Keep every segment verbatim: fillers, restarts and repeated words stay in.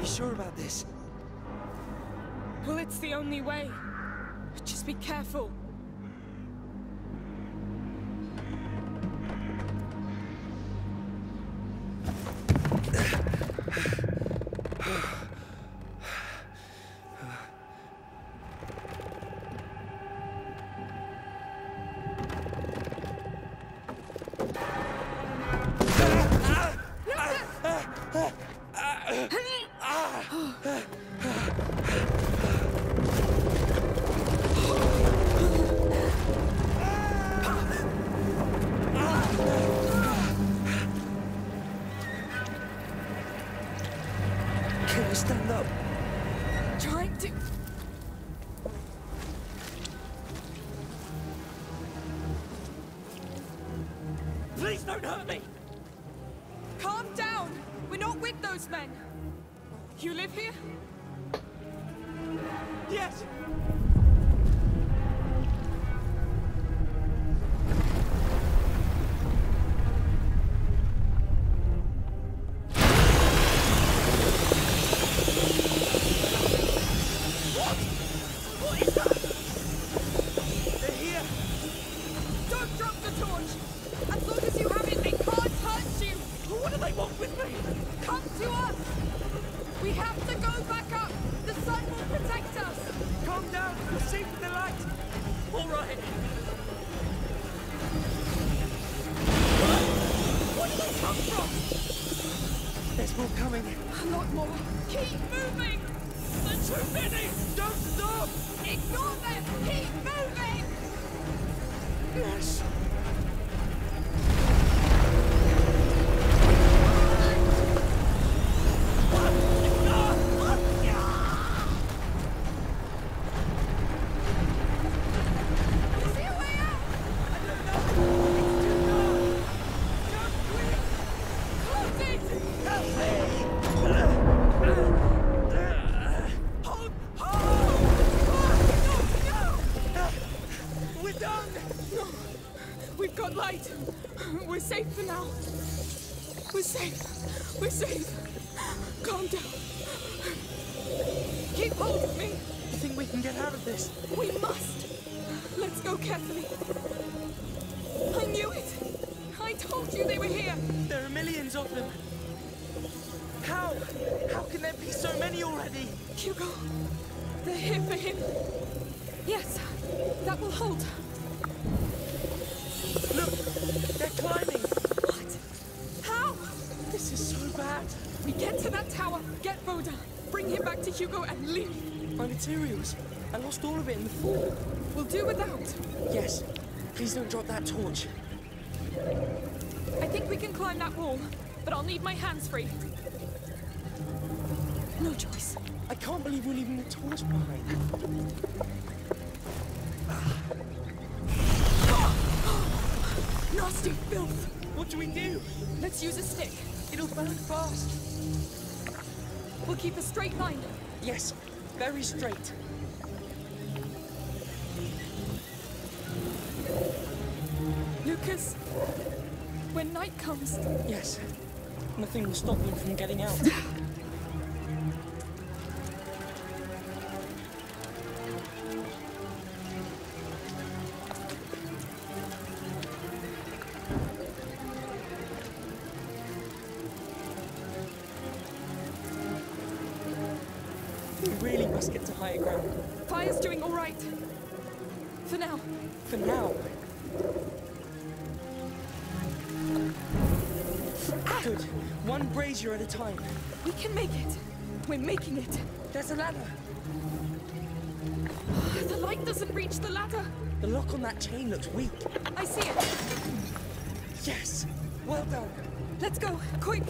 You sure about this? Well, it's the only way. Just be careful. Hugo and leave. My materials. I lost all of it in the fall. We'll do without. Yes. Please don't drop that torch. I think we can climb that wall, but I'll need my hands free. No choice. I can't believe we're leaving the torch behind. Nasty filth! What do we do? Let's use a stick. It'll burn fast. We'll keep a straight line. Yes, very straight. Lucas, when night comes... Yes, nothing will stop them from getting out. At a time. We can make it. We're making it. There's a ladder. The light doesn't reach the ladder. The lock on that chain looks weak. I see it. Yes. Well done. Let's go. Quick.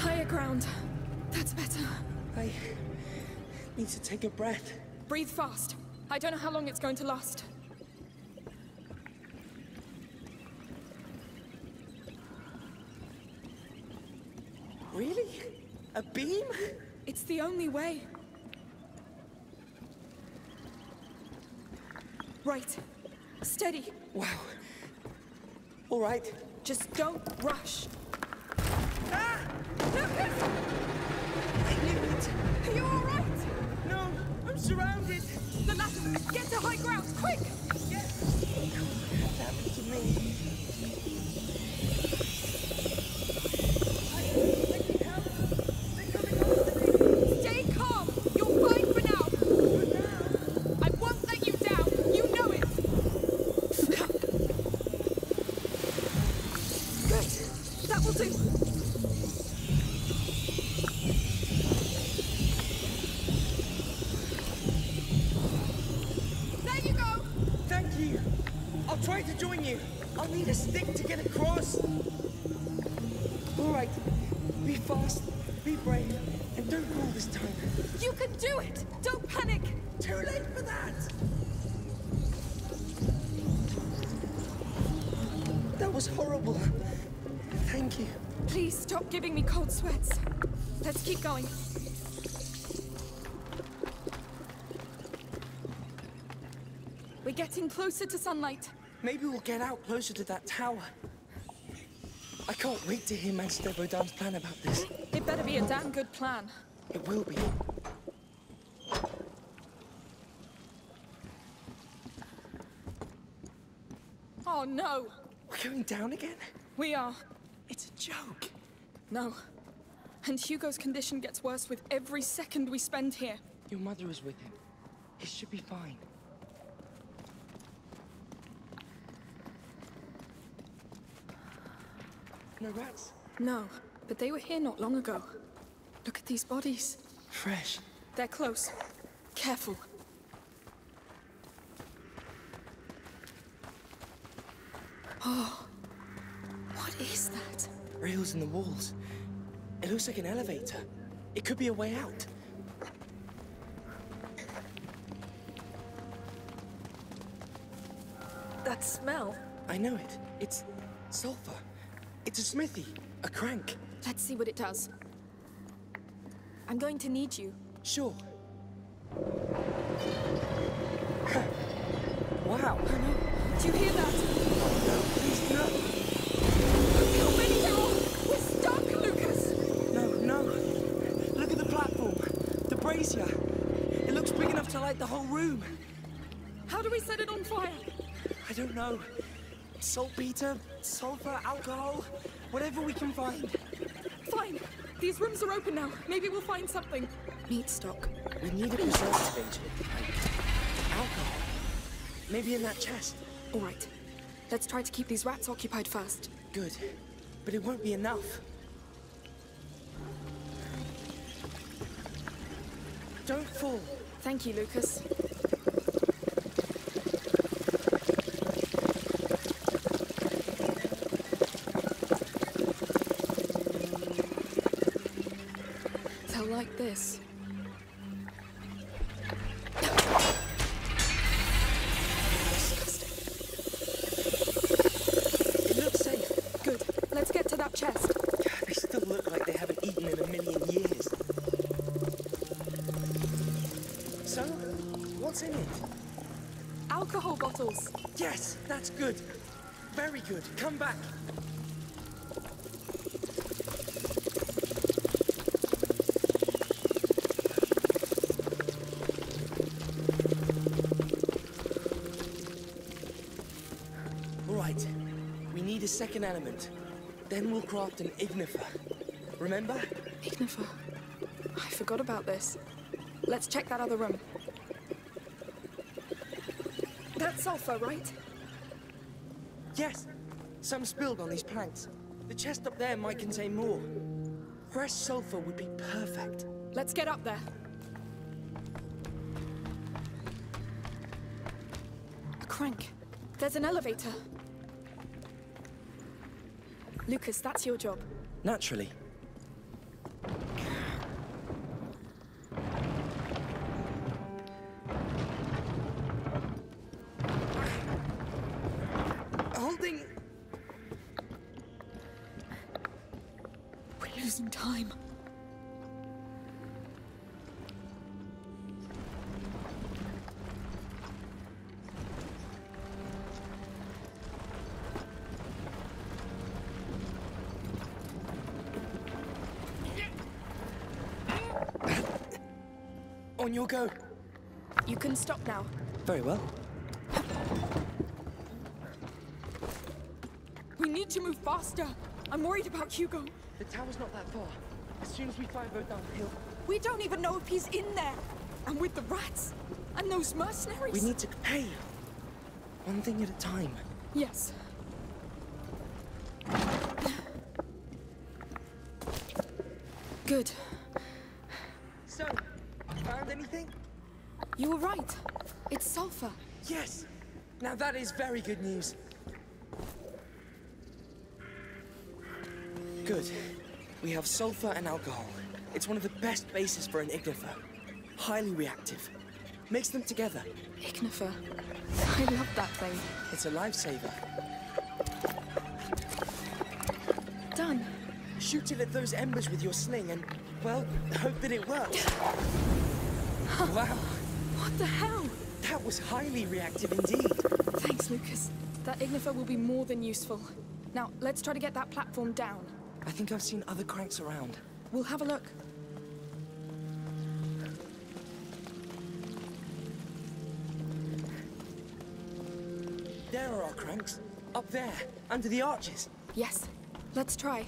Higher ground. That's better. I need to take a breath. Breathe fast. I don't know how long it's going to last. Really? A beam? It's the only way. Right. Steady. Wow. All right. Just don't rush. Ah! Lucas! I knew it. Are you all right? No, I'm surrounded. The ladder. Get to high ground, quick! Yes. What happened to me? Giving me cold sweats. Let's keep going. We're getting closer to sunlight. Maybe we'll get out closer to that tower. I can't wait to hear Magister Vaudin's plan about this. It better be a damn good plan. It will be. Oh no! We're going down again? We are. It's a joke. No. And Hugo's condition gets worse with every second we spend here. Your mother is with him. He should be fine. No rats? No, but they were here not long ago. Look at these bodies. Fresh. They're close. Careful. Oh. What is that? Rails in the walls. It looks like an elevator. It could be a way out. That smell. I know it. It's sulfur. It's a smithy. A crank. Let's see what it does. I'm going to need you. Sure. Wow. Oh, no. Do you hear that? Oh, no, please no. It looks big enough to light the whole room. How do we set it on fire? I don't know. Saltpeter, sulfur, alcohol, whatever we can find. Fine. These rooms are open now. Maybe we'll find something. Meat stock. We need a preservative agent. Alcohol. Maybe in that chest. All right. Let's try to keep these rats occupied first. Good. But it won't be enough. Don't fall. Thank you, Lucas. They'll like this. Disgusting. It looks safe. Good. Let's get to that chest. They still look like they haven't eaten in a million years. So, what's in it? Alcohol bottles. Yes, that's good. Very good. Come back. All right. We need a second element. Then we'll craft an Ignifer. Remember? Ignifer. I forgot about this. Let's check that other room. That's sulfur, right? Yes. Some spilled on these planks. The chest up there might contain more. Fresh sulfur would be perfect. Let's get up there. A crank. There's an elevator. Lucas, that's your job. Naturally. On your go. You can stop now. Very well. We need to move faster. I'm worried about Hugo. The tower's not that far. As soon as we find Vodante down the hill. We don't even know if he's in there. And with the rats. And those mercenaries. We need to pay. One thing at a time. Yes. Good. So, found anything? You were right. It's sulfur. Yes. Now that is very good news. Good. We have sulfur and alcohol. It's one of the best bases for an Ignifer. Highly reactive. Mix them together. Ignifer. I love that thing. It's a lifesaver. Done. Shoot it at those embers with your sling and, well, hope that it works. Wow. What the hell? That was highly reactive indeed. Thanks, Lucas. That Ignifer will be more than useful. Now, let's try to get that platform down. I think I've seen other cranks around. We'll have a look. There are our cranks. Up there, under the arches. Yes. Let's try.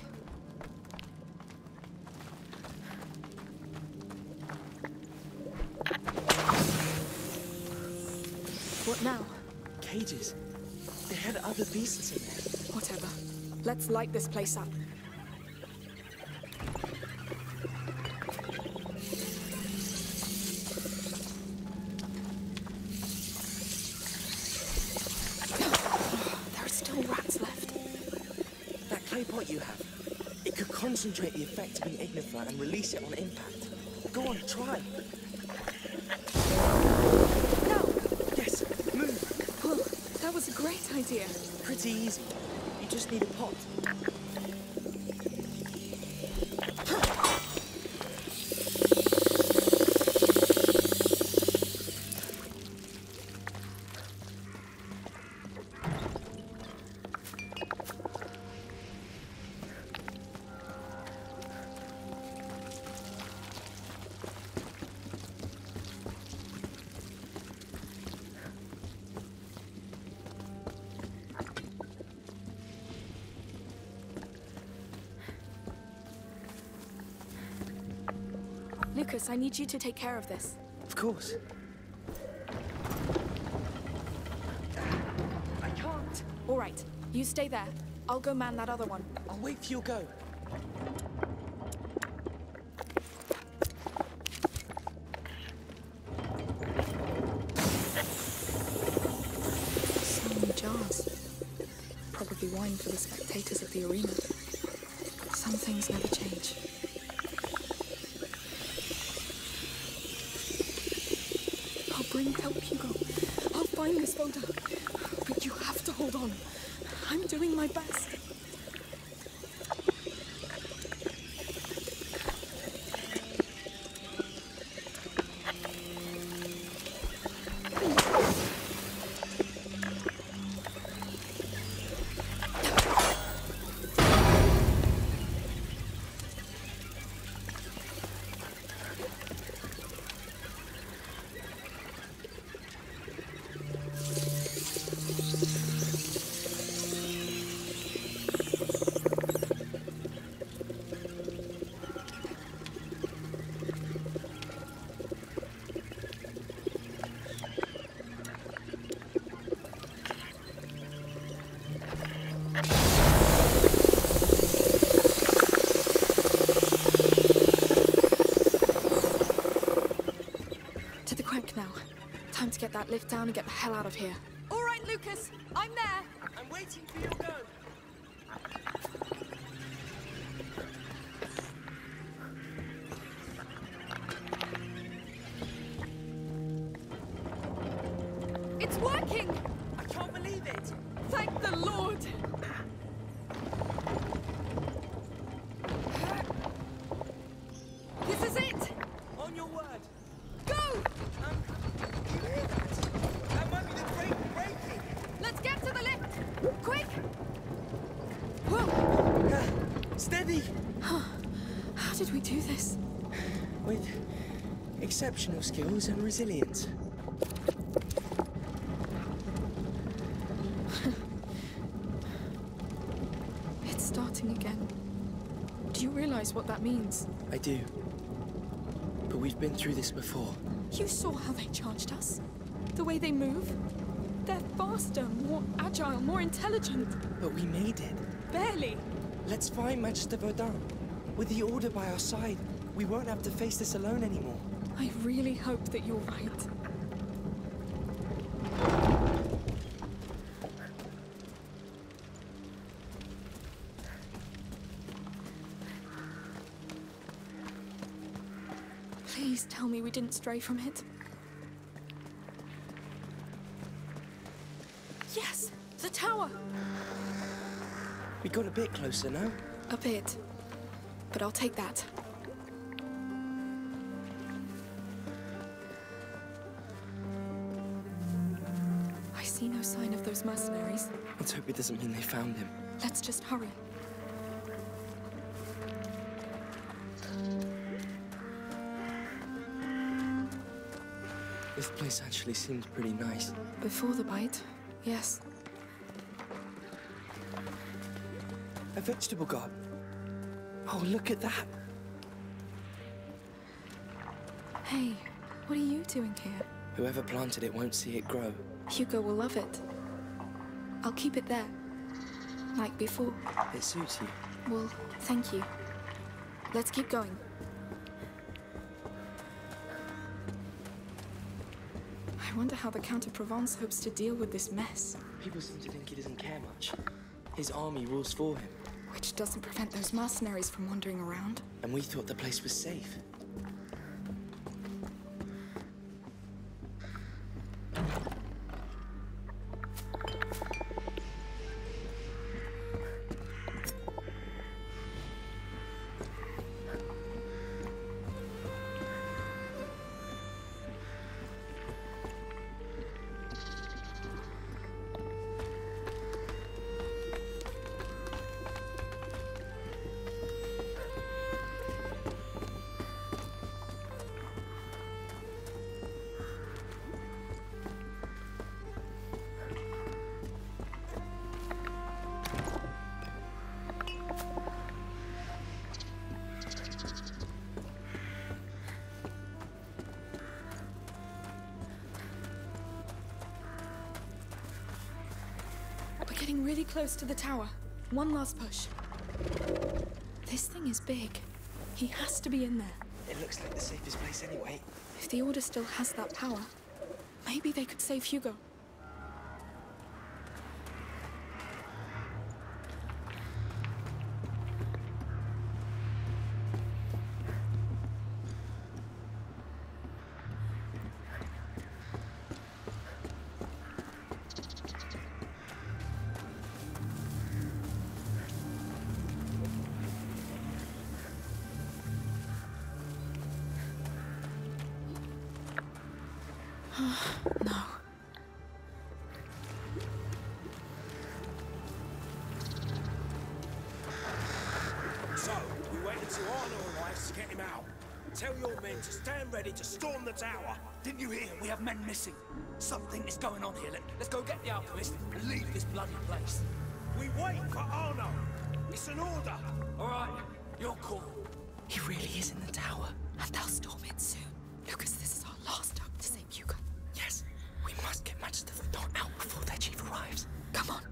What now? Cages. They had other beasts in there. Whatever. Let's light this place up. Concentrate the effect of an Ignifer and release it on impact. Go on, try. Now! Yes, move! Well, that was a great idea. Pretty easy. You just need a pot. Lucas, I need you to take care of this. Of course. I can't. All right, you stay there. I'll go man that other one. I'll wait for your go. So many jars. Probably wine for the spectators of the arena. Some things never change. Help Hugo. I'll find this photo. But you have to hold on. I'm doing my best. To get that lift down and get the hell out of here. All right, Lucas, I'm there. I'm waiting for your go. It's working! I can't believe it. Thank the Lord. This is it. On your word. Go! Um, Quick! Whoa! Uh, steady! How did we do this? With exceptional skills and resilience. It's starting again. Do you realize what that means? I do. But we've been through this before. You saw how they charged us? The way they move? They're faster, more agile, more intelligent. But we made it. Barely. Let's find Magister Vaudin. With the Order by our side, we won't have to face this alone anymore. I really hope that you're right. Please tell me we didn't stray from it. Yes! The tower! We got a bit closer, no? A bit. But I'll take that. I see no sign of those mercenaries. Let's hope it doesn't mean they found him. Let's just hurry. This place actually seems pretty nice. Before the bite, yes. A vegetable garden. Oh, look at that! Hey, what are you doing here? Whoever planted it won't see it grow. Hugo will love it. I'll keep it there. Like before. It suits you. Well, thank you. Let's keep going. I wonder how the Count of Provence hopes to deal with this mess. People seem to think he doesn't care much. His army rules for him. Which doesn't prevent those mercenaries from wandering around. And we thought the place was safe. Getting really close to the tower. One last push. This thing is big. He has to be in there. It looks like the safest place anyway. If the Order still has that power, maybe they could save Hugo. To storm the tower. Didn't you hear? We have men missing. Something is going on here. Let, let's go get the alchemist and leave this bloody place. We wait for Arno. It's an order. All right, your call. He really is in the tower. And they'll storm it soon. Lucas, this is our last hope to save Hugo. Yes, we must get Magister Vodante out before their chief arrives. Come on.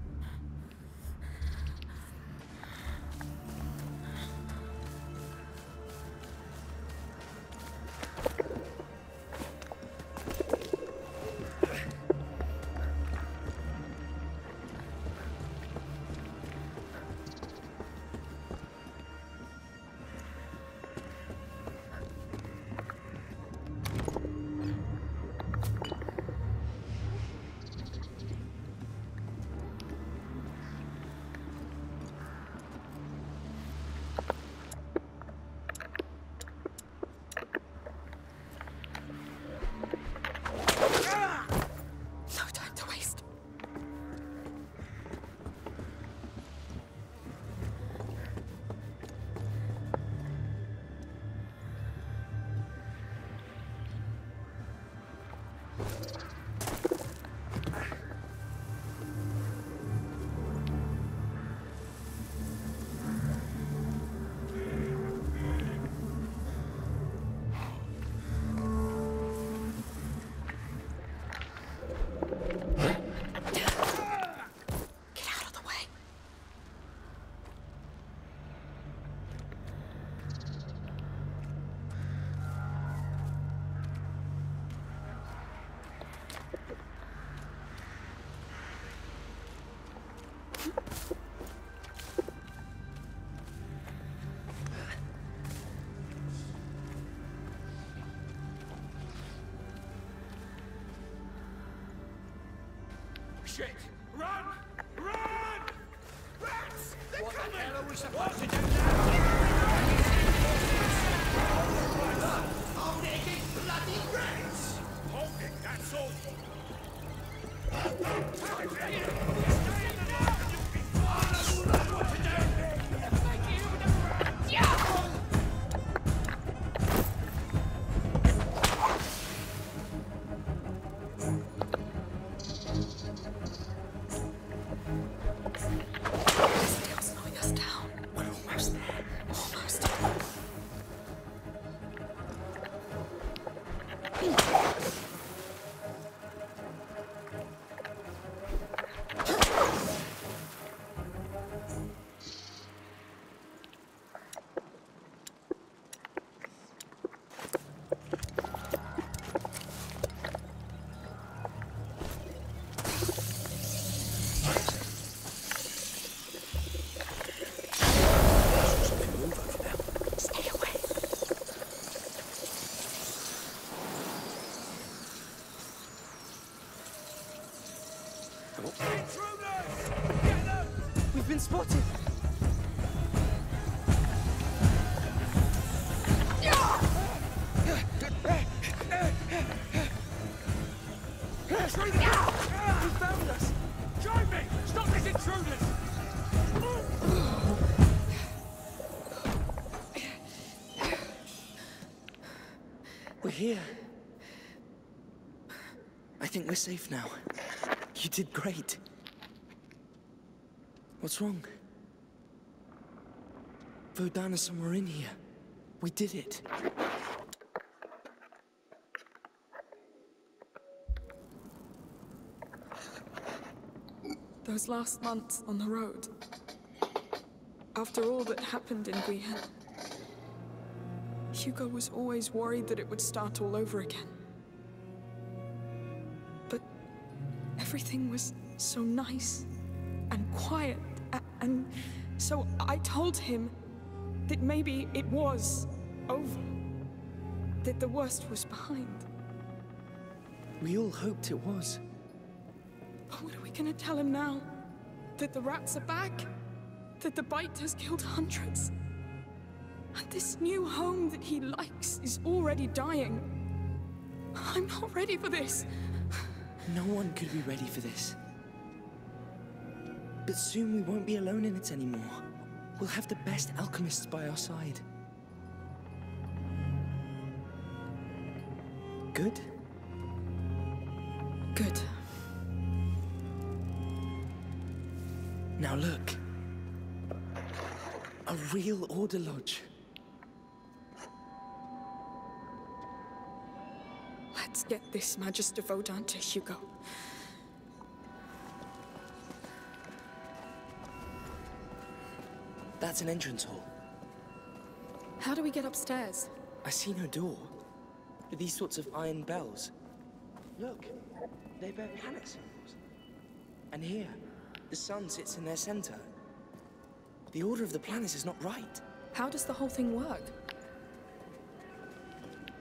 Shit! Run! Run! Rats! They're what coming! What the hell are we supposed to do now? Oh, naked bloody rats! Hold it, that's all! Stay in the dark! Oh, no, no, what to do! Spotted. We're here. I think we're safe now. You did great. What's wrong? Vaudin is somewhere in here. We did it. Those last months on the road. After all that happened in Guihan, Hugo was always worried that it would start all over again. But everything was so nice and quiet. And so I told him that maybe it was over, that the worst was behind. We all hoped it was. But what are we gonna tell him now? That the rats are back? That the bite has killed hundreds? And this new home that he likes is already dying. I'm not ready for this. No one could be ready for this. But soon we won't be alone in it anymore. We'll have the best alchemists by our side. Good? Good. Now look. A real order lodge. Let's get this Magister Vodante to Hugo. That's an entrance hall. How do we get upstairs? I see no door. These sorts of iron bells. Look, they bear panic symbols. And here, the sun sits in their center. The order of the planets is not right. How does the whole thing work?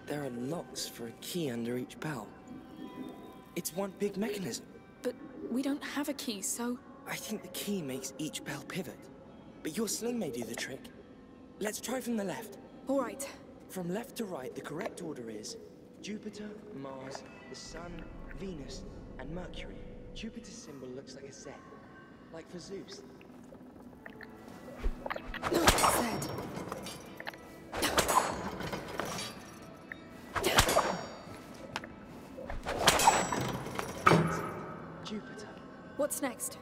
There are locks for a key under each bell. It's one big mechanism. But we don't have a key, so... I think the key makes each bell pivot. But your sling may do the trick. Let's try from the left. All right. From left to right, the correct order is Jupiter, Mars, the Sun, Venus, and Mercury. Jupiter's symbol looks like a Z, like for Zeus. What's next?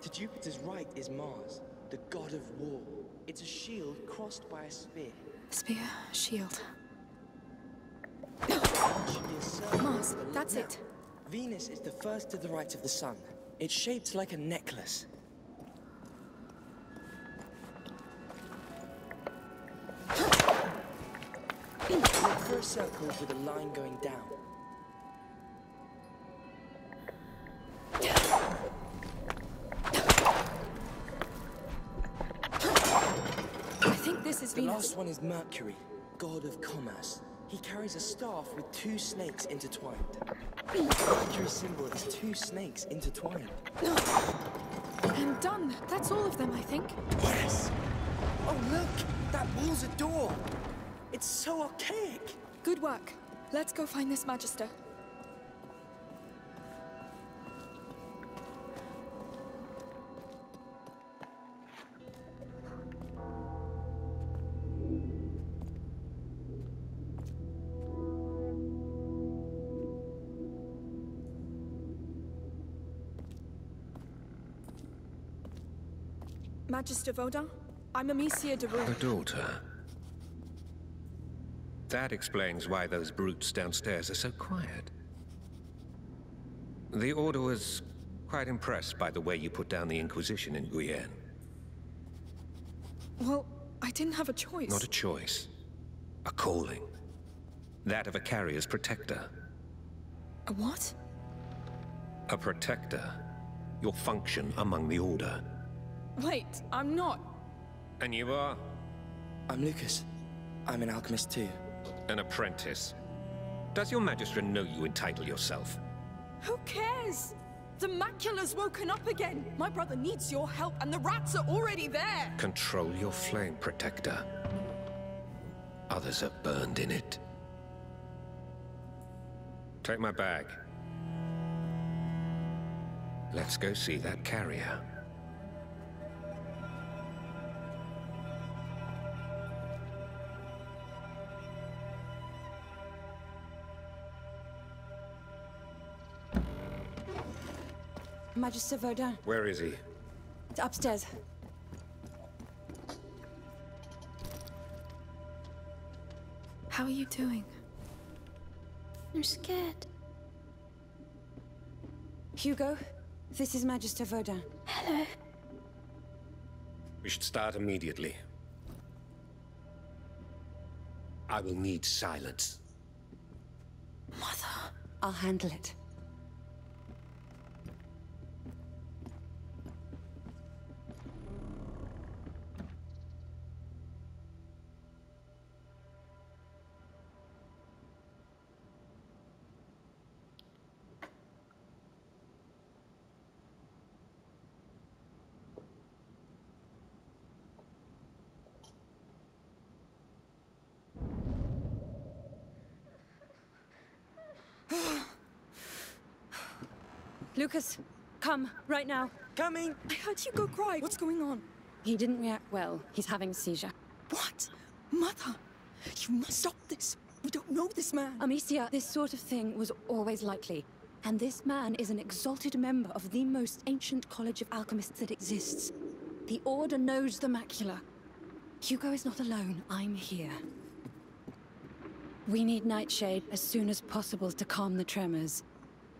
To Jupiter's right is Mars, the god of war. It's a shield crossed by a spear. Spear, shield. Mars, that's it. Venus is the first to the right of the sun. It's shaped like a necklace. Look for a circle with a line going down. I think this is Venus. The last one is Mercury, god of commerce. He carries a staff with two snakes intertwined. Mercury's symbol is two snakes intertwined. No. I'm done. That's all of them, I think. Yes! Oh, look! That wall's a door! It's so archaic! Good work. Let's go find this Magister. Magister Vaudin, I'm Amicia de Rue. Her daughter. That explains why those brutes downstairs are so quiet. The Order was quite impressed by the way you put down the Inquisition in Guyenne. Well, I didn't have a choice. Not a choice. A calling. That of a carrier's protector. A what? A protector. Your function among the Order. Wait, I'm not. And you are? I'm Lucas. I'm an alchemist too. An apprentice. Does your Magister know you entitle yourself? Who cares? The macula's woken up again. My brother needs your help and the rats are already there. Control your flame, protector. Others are burned in it. Take my bag. Let's go see that carrier. Magister Vaudin. Where is he? It's upstairs. How are you doing? I'm scared. Hugo, this is Magister Vaudin. Hello. We should start immediately. I will need silence. Mother. I'll handle it. Lucas, come, right now. Coming! I heard Hugo cry. What's going on? He didn't react well. He's having a seizure. What? Mother! You must stop this. We don't know this man. Amicia, this sort of thing was always likely. And this man is an exalted member of the most ancient college of alchemists that exists. The Order knows the macula. Hugo is not alone. I'm here. We need Nightshade as soon as possible to calm the tremors.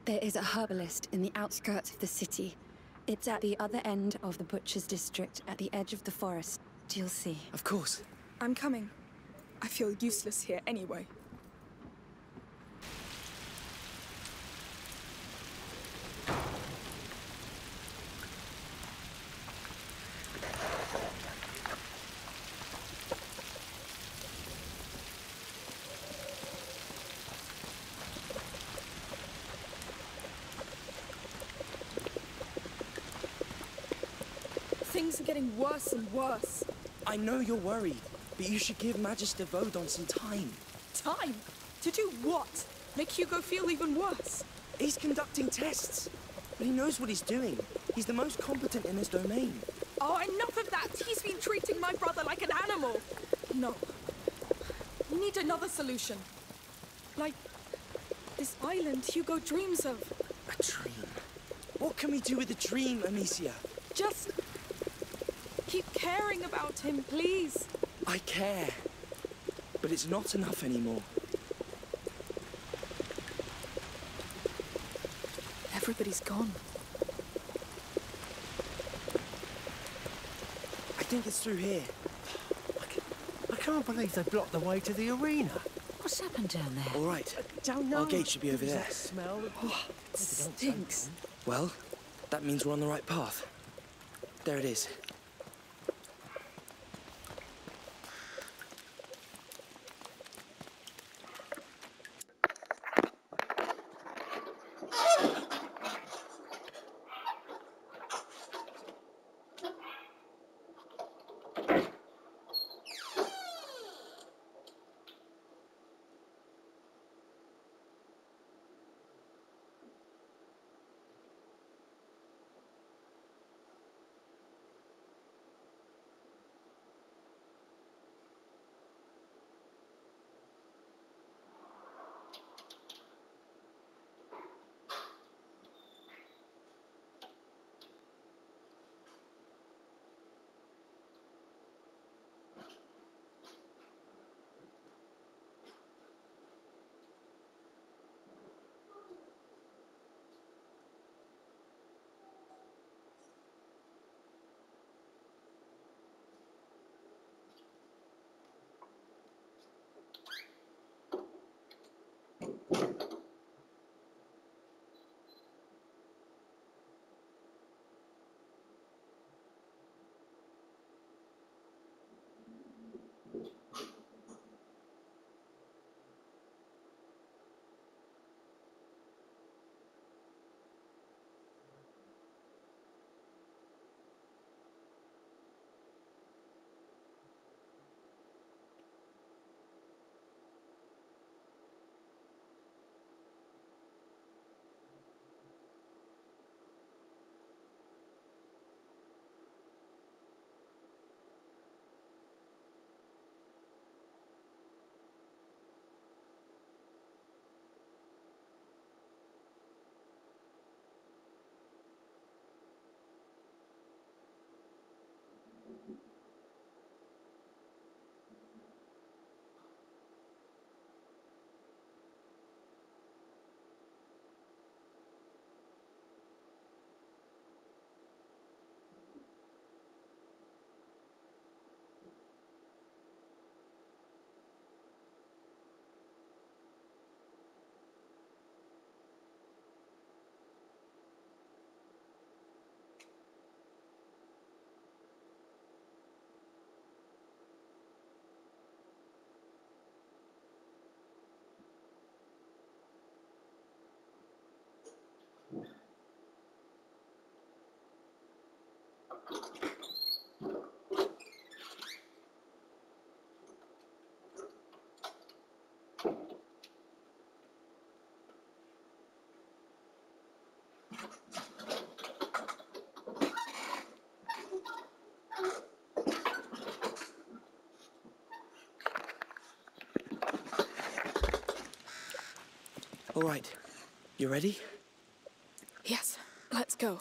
There is a herbalist in the outskirts of the city. It's at the other end of the butcher's district, at the edge of the forest. You'll see. Of course. I'm coming. I feel useless here anyway. Things are getting worse and worse. I know you're worried, but you should give Magister Vaudin some time. Time? To do what? Make Hugo feel even worse? He's conducting tests, but he knows what he's doing. He's the most competent in his domain. Oh, enough of that! He's been treating my brother like an animal! No. We need another solution. Like this island Hugo dreams of. A dream? What can we do with the dream, Amicia? Just keep caring about him, please. I care, but it's not enough anymore. Everybody's gone. I think it's through here. I, can, I can't believe they blocked the way to the arena. What's happened down there? All right. I don't know. Our gate should be over there. That smell? Oh, it stinks. Well, that means we're on the right path. There it is. All right, you ready? Yes, let's go.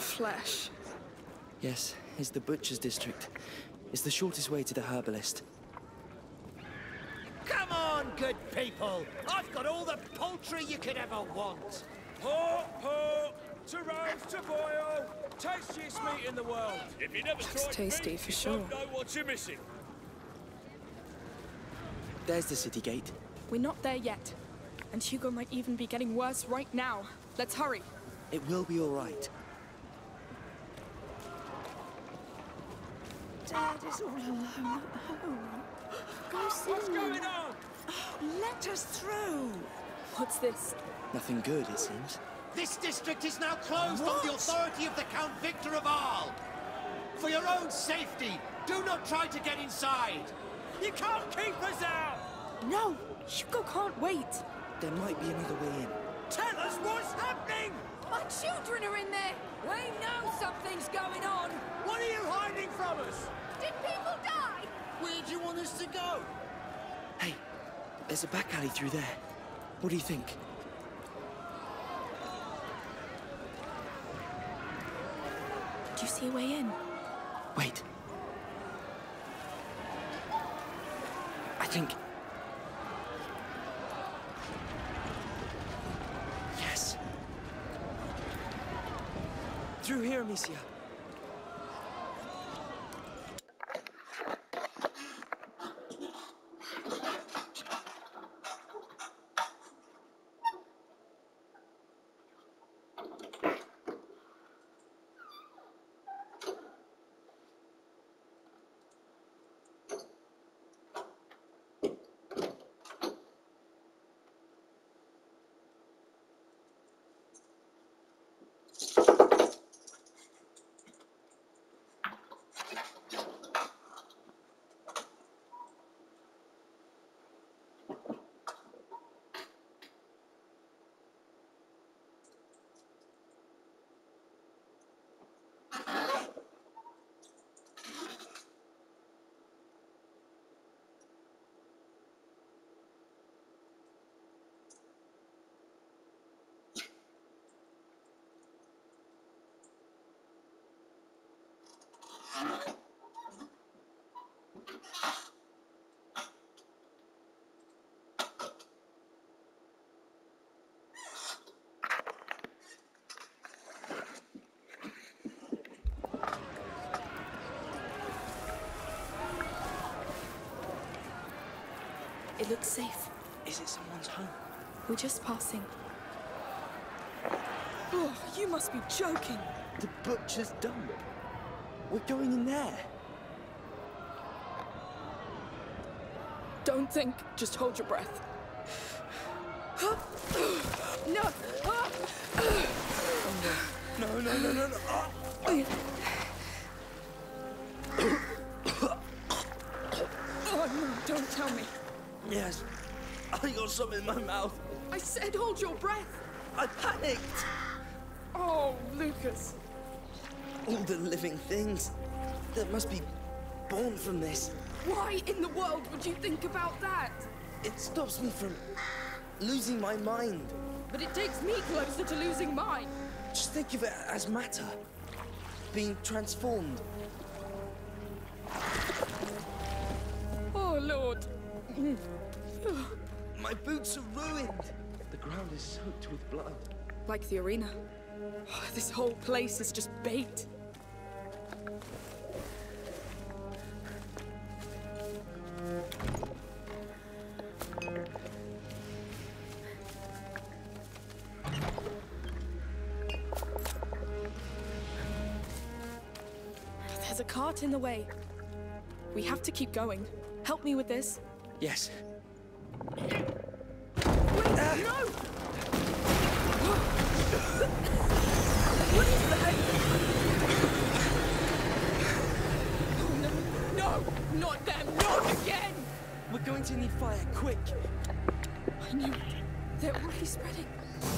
Flesh. Yes, it's the butcher's district. It's the shortest way to the herbalist. Come on, good people! I've got all the poultry you could ever want. Pork, pork, to roast, to boil, tastiest meat in the world. If you never tried tasty meat, for sure. You don't know what you're missing. There's the city gate. We're not there yet, and Hugo might even be getting worse right now. Let's hurry. It will be all right. Dad is all alone at home. Go see. What's going on? Let us through. What's this? Nothing good, it seems. This district is now closed what? on the authority of the Count Victor of Arles. For your own safety, do not try to get inside. You can't keep us out. No, Hugo can't wait. There might be another way in. Tell us what's happening! My children are in there! We know something's going on! What are you hiding from us? Did people die? Where do you want us to go? Hey, there's a back alley through there. What do you think? Do you see a way in? Wait. I think... Through here, Amicia. It looks safe. Is it someone's home? We're just passing. Oh, you must be joking. The butcher's dump. We're going in there. Don't think. Just hold your breath. No. Oh, no. No, no, no, no, no. Oh. Oh, no, don't tell me. Yes, I got some in my mouth. I said hold your breath. I panicked. Oh, Lucas. All the living things that must be born from this. Why in the world would you think about that? It stops me from losing my mind. But it takes me closer to losing mine. Just think of it as matter, being transformed. Oh, Lord. My boots are ruined. The ground is soaked with blood. Like the arena. Oh, this whole place is just bait. There's a cart in the way. We have to keep going. Help me with this. Yes. Wait, ah. No! What is that? Oh, no, no, not them, not again! We're going to need fire, quick. I knew it. They're already spreading.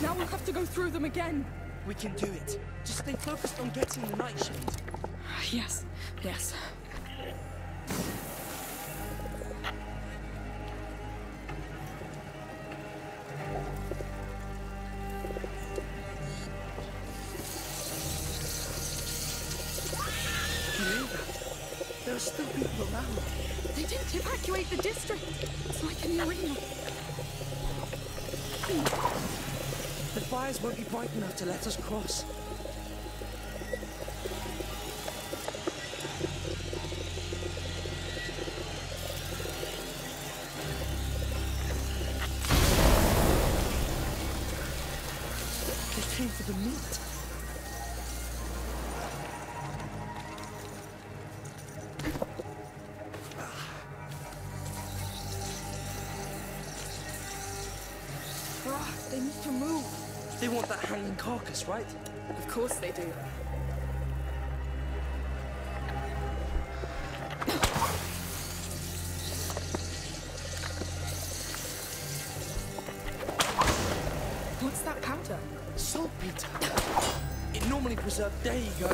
Now we'll have to go through them again. We can do it. Just stay focused on getting the Nightshade. Yes, yes. Evacuate the district! It's like an arena. The fires won't be bright enough to let us cross. They came for the meat. want that hanging carcass, right? Of course they do. What's that powder? Saltpeter. It normally preserves. There you go.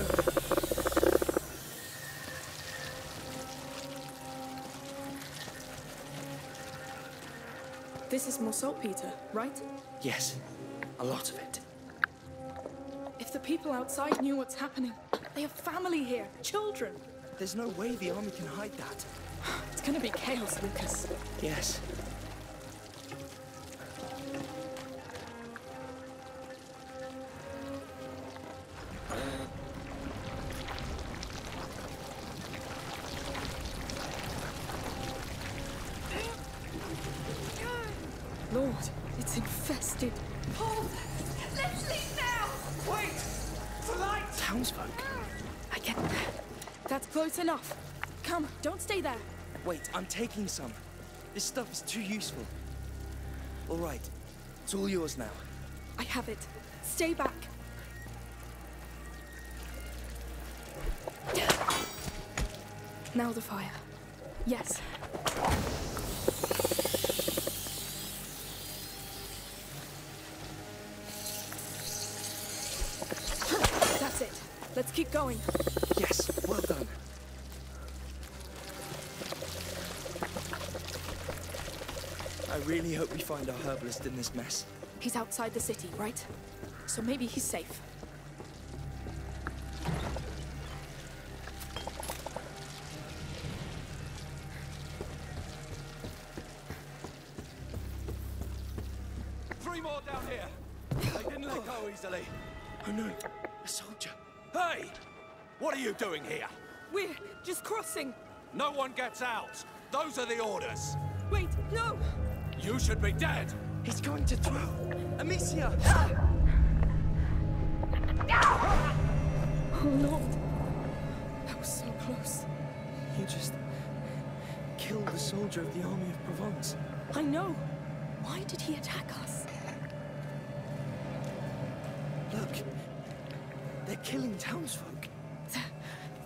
This is more saltpeter, right? Yes, a lot of it. If the people outside knew what's happening, they have family here, children. There's no way the army can hide that. It's gonna be chaos, Lucas. Yes. Lord, it's infested. Hold! Let's leave now! Wait! For light! Townsfolk. I get that. That's close enough. Come, don't stay there. Wait, I'm taking some. This stuff is too useful. All right, it's all yours now. I have it. Stay back. Now the fire. Yes. Let's keep going. Yes, well done. I really hope we find our herbalist in this mess. He's outside the city, right? So maybe he's safe. Three more down here. They didn't let go easily. Oh no, a soldier. Hey! What are you doing here? We're just crossing. No one gets out. Those are the orders. Wait, no! You should be dead! He's going to throw. Amicia! Ah! Ah! Oh, Lord. That was so close. You just killed the soldier of the army of Provence. I know. Why did he attack us? Look. They're killing townsfolk. They're,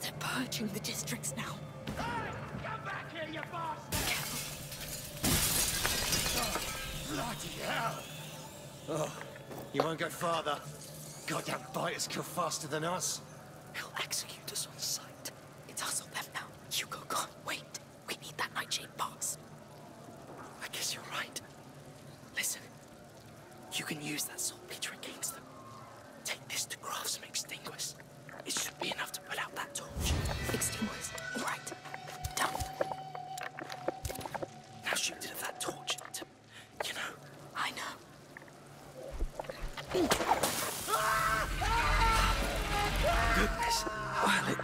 they're purging the districts now. Hey! Come back here, you bastard! Oh, bloody hell! Oh, you won't go farther. Goddamn fighters kill faster than us. They'll execute us on sight. It's us or them now. Hugo can't wait. We need that Nightshade box. I guess you're right. Listen, you can use that saltpeter against them. Take this to graph some extinguishers. It should be enough to put out that torch. Extinguishers. All right. Done. Now shoot it at that torch. To, you know. I know. Goodness. Well, it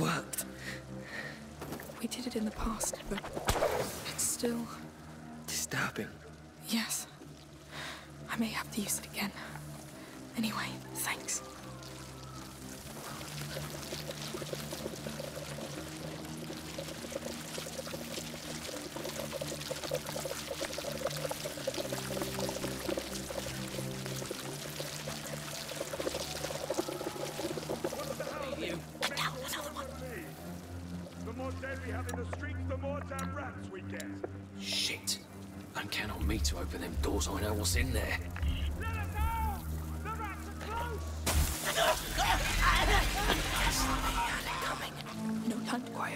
worked. We did it in the past, but it's still... disturbing. Yes. I may have to use it again. Anyway, thanks. Hey, down, another one. The more dead we have in the streets, the more damn rats we get. Shit. I count on me to open them doors. I know what's in there.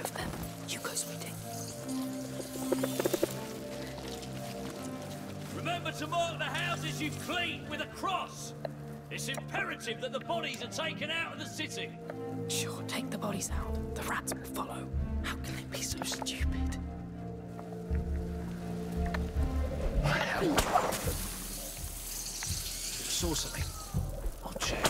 Of them. You go, sweetie. Remember to mark the houses you've cleaned with a cross. It's imperative that the bodies are taken out of the city. Sure, take the bodies out. The rats will follow. How can they be so stupid? Saw something. I'll check.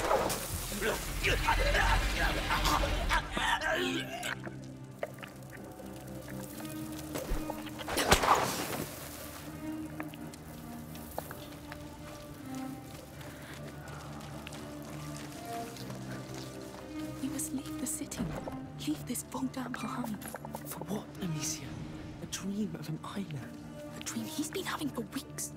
Leave this Vaudin behind. For what, Amicia? A dream of an island. A dream he's been having for weeks.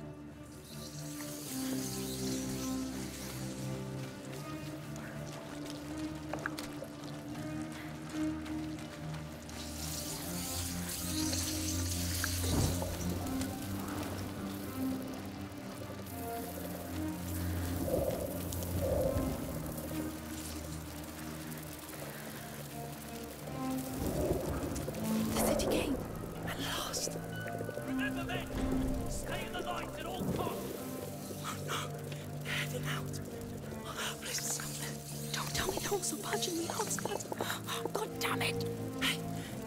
also budging me out, but god damn it! Hey,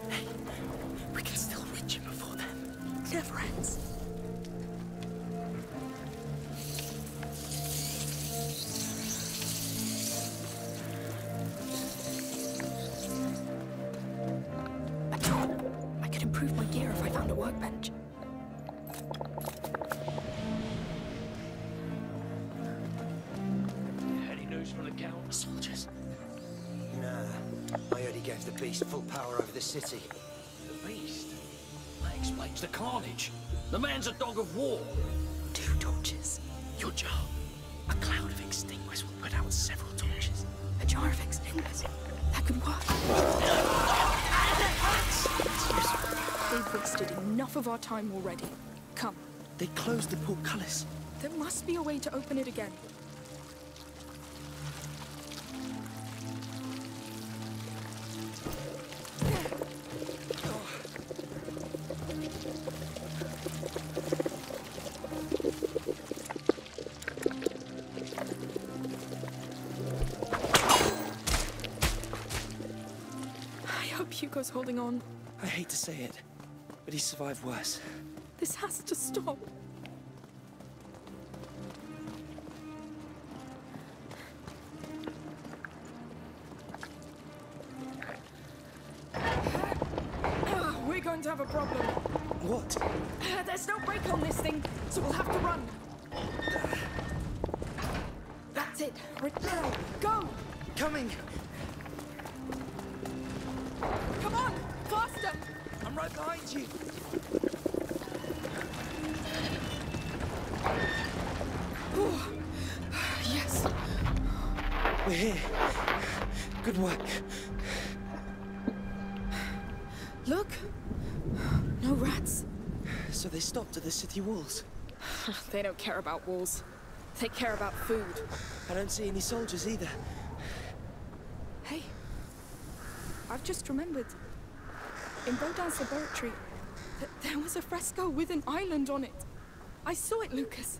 hey, we can still reach him before then. It never ends. City. The beast? That explains the carnage. The man's a dog of war. Two torches. Your jar. A cloud of extinguishers will put out several torches. A jar of extinguishers? That could work. They've wasted enough of our time already. Come. They closed the portcullis. There must be a way to open it again. Holding on. I hate to say it, but he survived worse. This has to stop. Uh, we're going to have a problem. What? Uh, there's no brake on this thing, so we'll have to run. That's it. Right now. Go! Coming! Behind you! Ooh. Yes! We're here. Good work. Look! No rats. So they stopped at the city walls. They don't care about walls. They care about food. I don't see any soldiers either. Hey. I've just remembered. In Vaudin's laboratory, th there was a fresco with an island on it. I saw it, Lucas.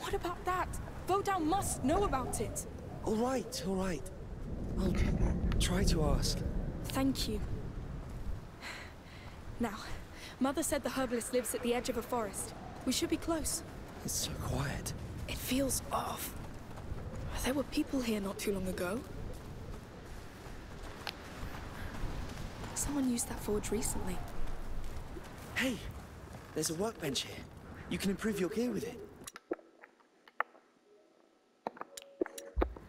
What about that? Vaudin must know about it. All right, all right. I'll try to ask. Thank you. Now, Mother said the herbalist lives at the edge of a forest. We should be close. It's so quiet. It feels off. There were people here not too long ago. Someone used that forge recently. Hey, there's a workbench here. You can improve your gear with it.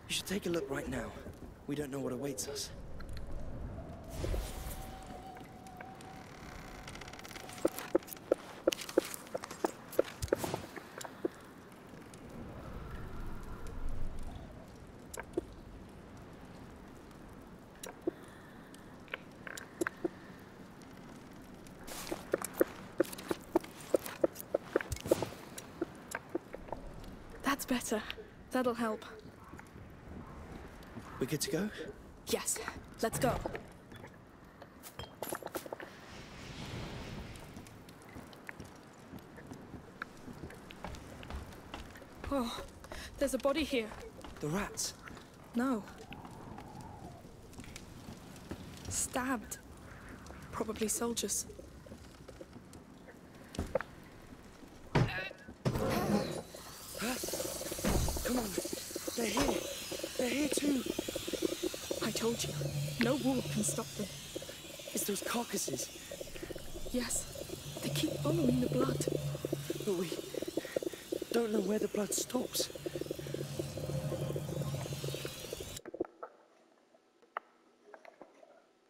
You should take a look right now. We don't know what awaits us. Better. That'll help. We're good to go? Yes. Let's go. Oh, there's a body here. The rats? No. Stabbed. Probably soldiers. No wall can stop them. It's those carcasses. Yes. They keep following the blood. But we don't know where the blood stops.